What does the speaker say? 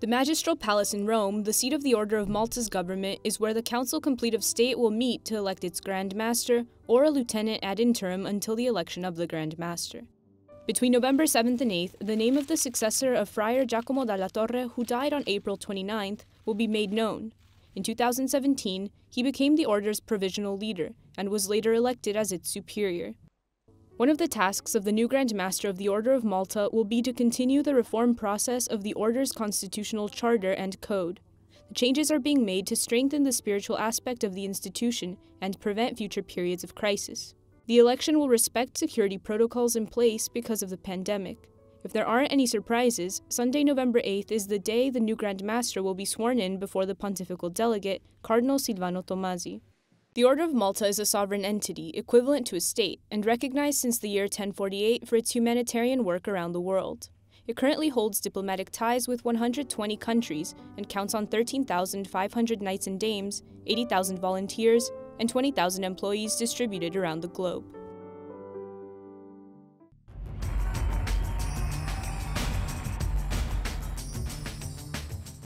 The Magistral Palace in Rome, the seat of the Order of Malta's government, is where the Council Complete of State will meet to elect its Grand Master or a lieutenant ad interim until the election of the Grand Master. Between November 7th and 8th, the name of the successor of Friar Giacomo Dalla Torre, who died on April 29th, will be made known. In 2017, he became the Order's provisional leader and was later elected as its superior. One of the tasks of the new Grand Master of the Order of Malta will be to continue the reform process of the Order's constitutional charter and code. The changes are being made to strengthen the spiritual aspect of the institution and prevent future periods of crisis. The election will respect security protocols in place because of the pandemic. If there aren't any surprises, Sunday, November 8th is the day the new Grand Master will be sworn in before the pontifical delegate, Cardinal Silvano Tomasi. The Order of Malta is a sovereign entity, equivalent to a state, and recognized since the year 1048 for its humanitarian work around the world. It currently holds diplomatic ties with 120 countries and counts on 13,500 knights and dames, 80,000 volunteers, and 20,000 employees distributed around the globe.